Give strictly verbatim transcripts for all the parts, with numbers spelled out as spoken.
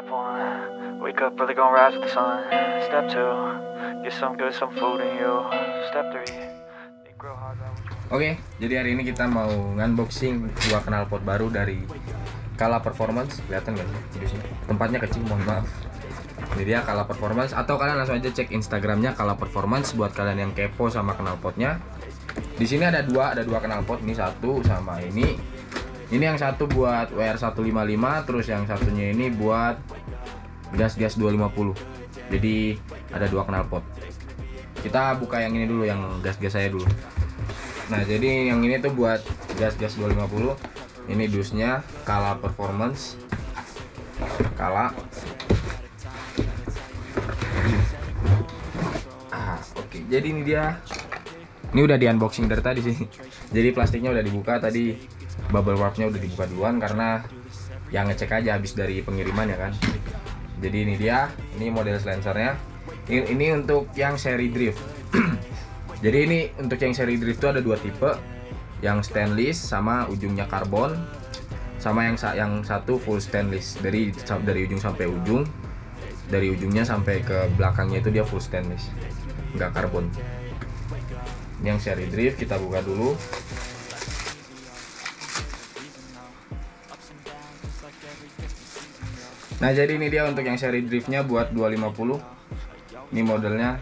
Step one, wake up early, gonna rise with the sun. Step two, get some good, some food in you. Step three, think grow hard. Oke, jadi hari ini kita mau unboxing dua knalpot baru dari Kala Performance. Kelihatan nggak sih? Tempatnya kecil, mohon maaf. Jadi ya Kala Performance, atau kalian langsung aja cek Instagramnya Kala Performance buat kalian yang kepo sama knalpotnya. Di sini ada dua, ada dua knalpot. Ini satu sama ini. Ini yang satu buat W R seratus lima puluh lima, terus yang satunya ini buat gas-gas dua lima nol. Jadi ada dua knalpot. Kita buka yang ini dulu, yang gas-gas saya dulu. Nah, jadi yang ini tuh buat gas-gas dua lima nol. Ini dusnya Kala Performance. Kala. Ah, oke. Okay. Jadi ini dia. Ini udah di unboxing dari tadi sih. Jadi plastiknya udah dibuka tadi. Bubble wrapnya udah dibuka duluan karena yang ngecek aja habis dari pengiriman ya kan. Jadi ini dia, ini model silencernya. Ini, ini untuk yang seri drift. Jadi ini untuk yang seri drift itu ada dua tipe, yang stainless sama ujungnya karbon, sama yang yang satu full stainless. Dari dari ujung sampai ujung, dari ujungnya sampai ke belakangnya itu dia full stainless, nggak karbon. Ini yang seri drift kita buka dulu. Nah, jadi ini dia untuk yang seri driftnya buat dua lima nol. Ini modelnya,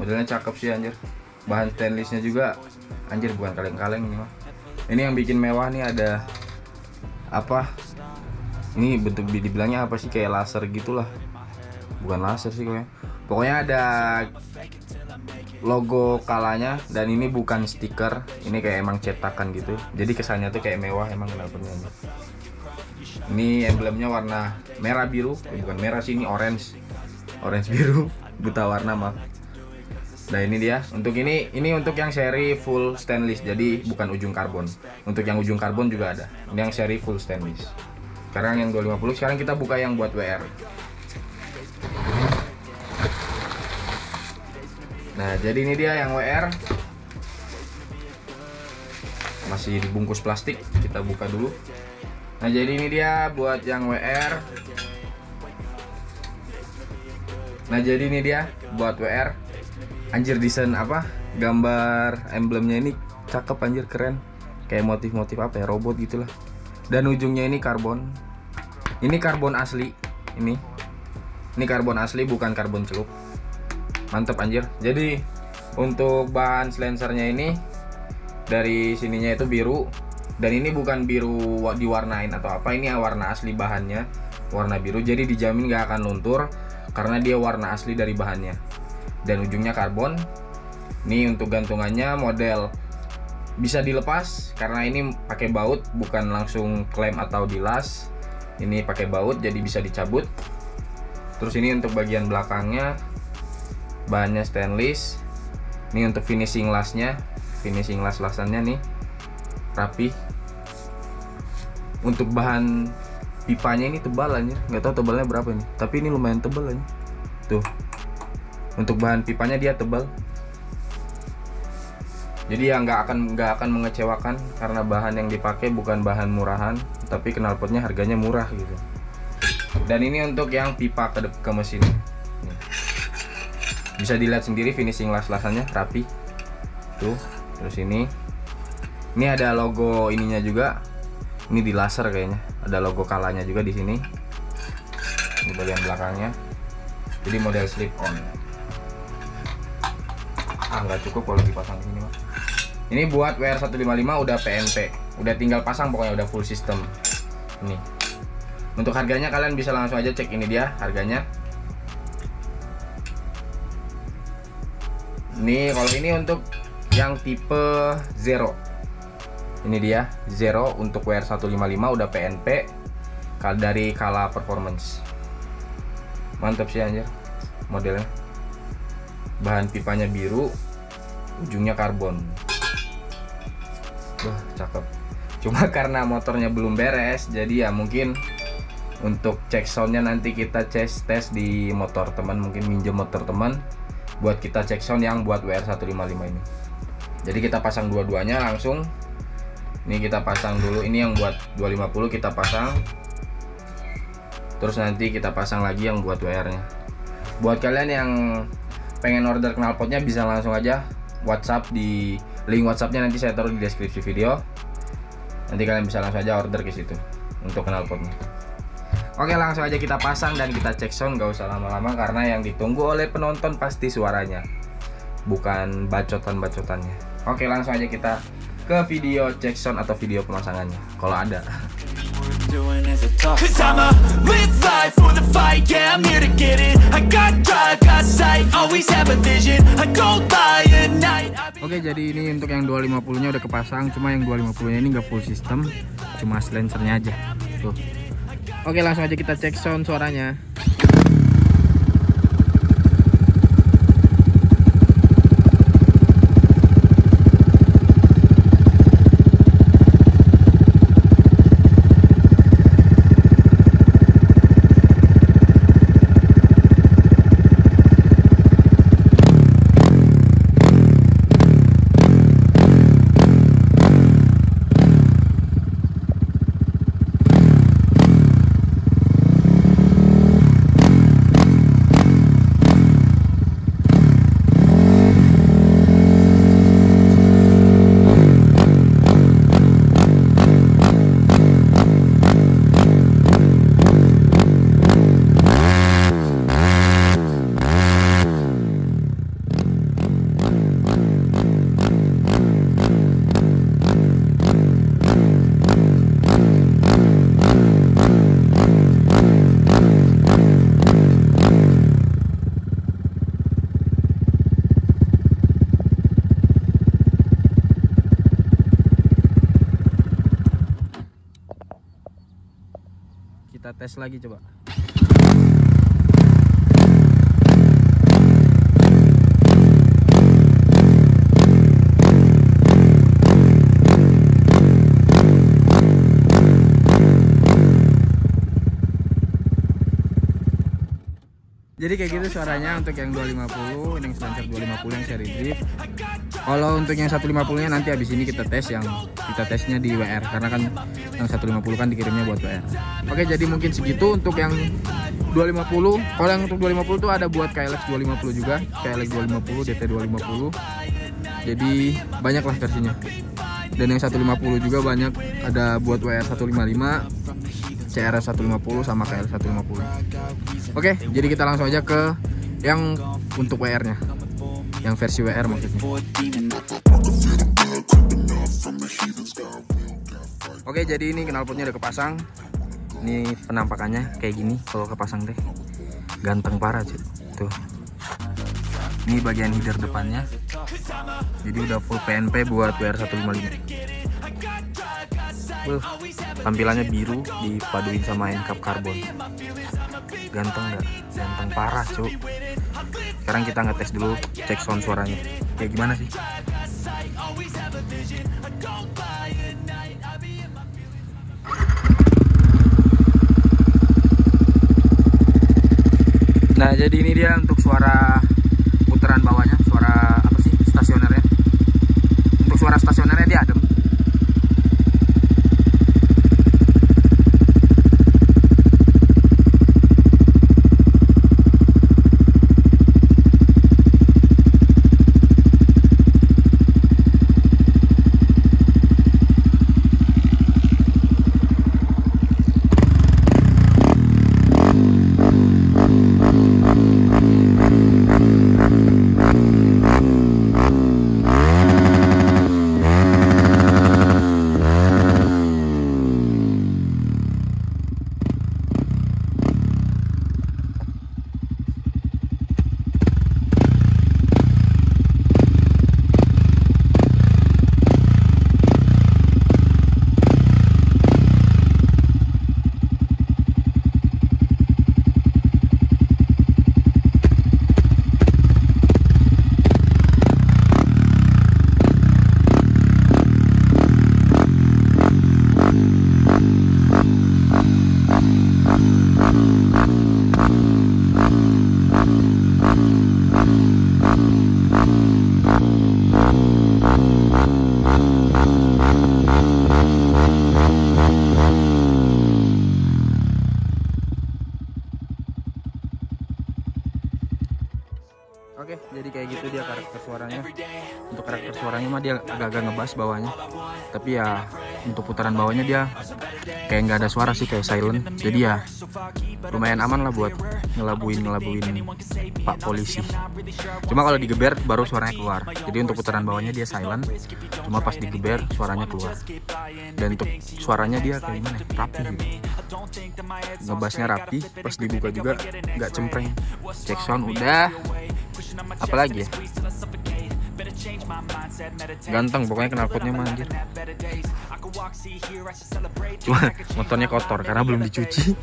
modelnya cakep sih anjir. Bahan stainlessnya juga anjir, bukan kaleng-kaleng ini mah. Ini yang bikin mewah nih ada apa? Ini bentuk dibilangnya apa sih, kayak laser gitulah. Bukan laser sih kayaknya. Pokoknya ada logo Kalanya, dan ini bukan stiker. Ini kayak emang cetakan gitu. Jadi kesannya tuh kayak mewah emang knalpotnya. Ini emblemnya warna merah biru, eh, bukan merah sih, ini orange, orange biru, buta warna mah. Nah ini dia, untuk ini ini untuk yang seri full stainless, jadi bukan ujung karbon. Untuk yang ujung karbon juga ada. Ini yang seri full stainless. Sekarang yang dua lima nol, sekarang kita buka yang buat W R. Nah jadi ini dia yang W R. Masih dibungkus plastik, kita buka dulu. Nah jadi ini dia buat yang W R. Nah jadi ini dia buat W R. Anjir desain apa? Gambar emblemnya ini cakep anjir, keren. Kayak motif-motif apa ya, robot gitulah. Dan ujungnya ini karbon. Ini karbon asli. Ini. Ini karbon asli, bukan karbon celup. Mantep anjir. Jadi untuk bahan silencernya ini dari sininya itu biru. Dan ini bukan biru diwarnain atau apa, ini warna asli bahannya, warna biru. Jadi dijamin gak akan luntur karena dia warna asli dari bahannya. Dan ujungnya karbon. Ini untuk gantungannya model bisa dilepas karena ini pakai baut, bukan langsung klem atau dilas. Ini pakai baut jadi bisa dicabut. Terus ini untuk bagian belakangnya bahannya stainless. Ini untuk finishing lasnya, finishing las lasannya nih rapi. Untuk bahan pipanya ini tebal aja, nggak tahu tebalnya berapa nih, tapi ini lumayan tebal aja. Tuh, untuk bahan pipanya dia tebal, jadi ya nggak akan nggak akan mengecewakan karena bahan yang dipakai bukan bahan murahan, tapi knalpotnya harganya murah gitu. Dan ini untuk yang pipa ke, ke mesin, nih. Bisa dilihat sendiri finishing las-lasannya rapi. Tuh, terus ini. Ini ada logo ininya juga. Ini di laser kayaknya. Ada logo Kalanya juga di sini. Di bagian belakangnya. Jadi model slip on. Ah, nggak cukup kalau dipasang di sini mah. Ini buat W R seratus lima puluh lima udah P N P. Udah tinggal pasang, pokoknya udah full system. Ini. Untuk harganya kalian bisa langsung aja cek, ini dia harganya. Nih, kalau ini untuk yang tipe zero. Ini dia zero untuk W R seratus lima puluh lima udah P N P dari Kala Performance. Mantap sih anjir modelnya. Bahan pipanya biru, ujungnya karbon. Wah, cakep. Cuma karena motornya belum beres, jadi ya mungkin untuk cek soundnya nanti kita cek tes di motor teman, mungkin minjem motor teman buat kita cek sound yang buat W R seratus lima puluh lima ini. Jadi kita pasang dua-duanya langsung. Ini kita pasang dulu, ini yang buat dua lima nol kita pasang. terus nanti kita pasang lagi yang buat W R nya. Buat kalian yang pengen order knalpotnya bisa langsung aja WhatsApp, di link WhatsAppnya nanti saya taruh di deskripsi video, nanti kalian bisa langsung aja order ke situ untuk knalpotnya. Oke, langsung aja kita pasang dan kita cek sound, gak usah lama-lama karena yang ditunggu oleh penonton pasti suaranya, bukan bacotan-bacotannya. Oke, langsung aja kita ke video cek sound atau video pemasangannya kalau ada. Oke, jadi ini untuk yang dua ratus lima puluh nya udah kepasang, cuma yang dua ratus lima puluh nya ini nggak full system, cuma silencernya aja tuh. Oke, langsung aja kita cek sound suaranya. Kita tes lagi coba. Jadi kayak gitu suaranya untuk yang dua ratus lima puluh, yang selancar dua ratus lima puluh yang seri drift. Kalau untuk yang seratus lima puluh nya nanti habis ini kita tes, yang kita tesnya di W R karena kan yang seratus lima puluh kan dikirimnya buat W R. Oke, jadi mungkin segitu untuk yang dua ratus lima puluh. Kalau yang untuk dua ratus lima puluh tuh ada buat K L X dua ratus lima puluh juga, K L X dua ratus lima puluh, D T dua ratus lima puluh. Jadi banyaklah versinya. Dan yang seratus lima puluh juga banyak, ada buat W R seratus lima puluh lima, C R S seratus lima puluh sama K L seratus lima puluh. Oke, jadi kita langsung aja ke yang untuk W R nya, yang versi W R maksudnya. Oke, jadi ini knalpotnya udah kepasang. Ini penampakannya kayak gini kalau kepasang deh, ganteng parah cuy. Tuh, ini bagian header depannya. Jadi udah full P N P buat W R seratus lima puluh lima. Uh, tampilannya biru dipaduin sama end cap karbon, ganteng nggak? Ganteng parah cu. Sekarang kita ngetes dulu, cek sound suaranya kayak gimana sih. Nah, jadi ini dia untuk suara putaran bawahnya, suara apa sih, stasionernya. Untuk suara stasionernya dia adem. Thank you. Oke, jadi kayak gitu dia karakter suaranya. Untuk karakter suaranya mah dia agak-agak ngebass bawahnya. Tapi ya untuk putaran bawahnya dia kayak nggak ada suara sih, kayak silent. Jadi ya lumayan aman lah buat ngelabuin-ngelabuin pak polisi. Cuma kalau digeber baru suaranya keluar. Jadi untuk putaran bawahnya dia silent. Cuma pas digeber suaranya keluar. Dan untuk suaranya dia kayak gimana? Rapi gitu. Ngebassnya rapi. Pas dibuka juga nggak cempreng. Check sound udah. Apalagi ya, ganteng pokoknya knalpotnya mah anjir. Cuma motornya kotor karena belum dicuci.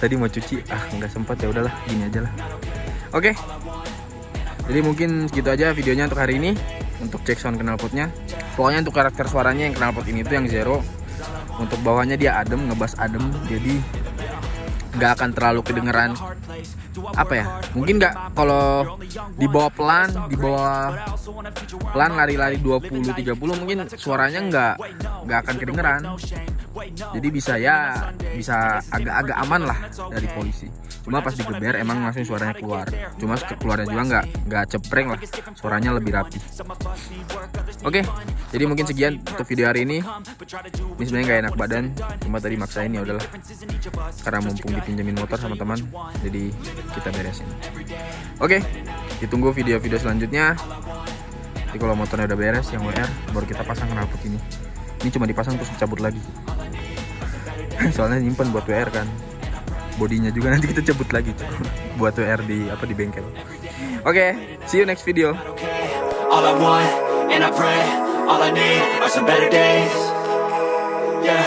Tadi mau cuci, ah nggak sempat, ya udahlah gini aja lah. Oke, jadi mungkin segitu aja videonya untuk hari ini. Untuk check sound knalpotnya, pokoknya untuk karakter suaranya yang knalpot ini tuh yang zero. Untuk bawahnya dia adem, ngebass adem, jadi nggak akan terlalu kedengeran apa ya, mungkin nggak kalau dibawa pelan dibawa pelan lari-lari dua puluh tiga puluh mungkin suaranya nggak nggak akan kedengeran. Jadi bisa ya bisa agak-agak aman lah dari polisi. Cuma pas digeber emang langsung suaranya keluar. Cuma keluarnya juga nggak nggak cepreng lah, suaranya lebih rapi. Oke, jadi mungkin sekian untuk video hari ini. Ini sebenarnya nggak enak badan, cuma tadi maksain, ya udahlah karena mumpung dipinjemin motor sama teman, jadi kita beresin. Oke, ditunggu video-video selanjutnya. Jadi kalau motornya udah beres yang W R, baru kita pasang knalpot ini. Ini cuma dipasang terus dicabut lagi. Soalnya nyimpen buat W R kan. Bodinya juga nanti kita cabut lagi buat W R di apa di bengkel. Oke, see you next video. All I want and I pray, all I need are some better days. Yeah,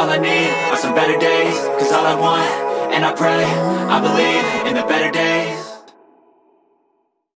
all I need are some better days, cause all I want and I pray, I believe in the